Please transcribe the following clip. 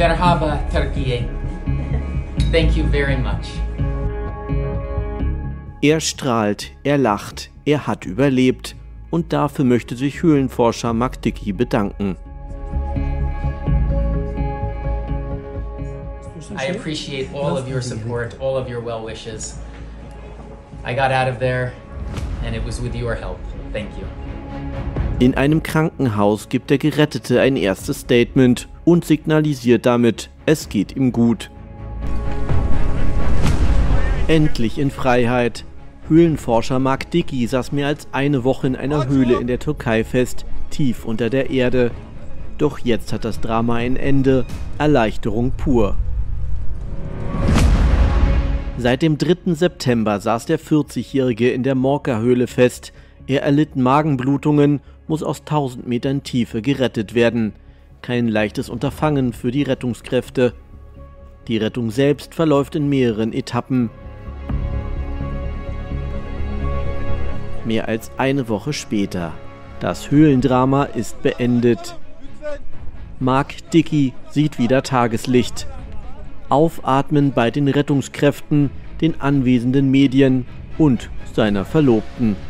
Merhaba Türkiye. Thank you very much. Er strahlt, er lacht, er hat überlebt. Und dafür möchte sich Höhlenforscher Mark Dickey bedanken. I appreciate all of your support, all of your well wishes. I got out of there and it was with your help. Thank you. In einem Krankenhaus gibt der Gerettete ein erstes Statement und signalisiert damit, es geht ihm gut. Endlich in Freiheit. Höhlenforscher Mark Dickey saß mehr als eine Woche in einer Höhle in der Türkei fest, tief unter der Erde. Doch jetzt hat das Drama ein Ende, Erleichterung pur. Seit dem 3. September saß der 40-Jährige in der Morca-Höhle fest. Er erlitt Magenblutungen, muss aus 1000 Metern Tiefe gerettet werden. Kein leichtes Unterfangen für die Rettungskräfte. Die Rettung selbst verläuft in mehreren Etappen. Mehr als eine Woche später. Das Höhlendrama ist beendet. Mark Dickey sieht wieder Tageslicht. Aufatmen bei den Rettungskräften, den anwesenden Medien und seiner Verlobten.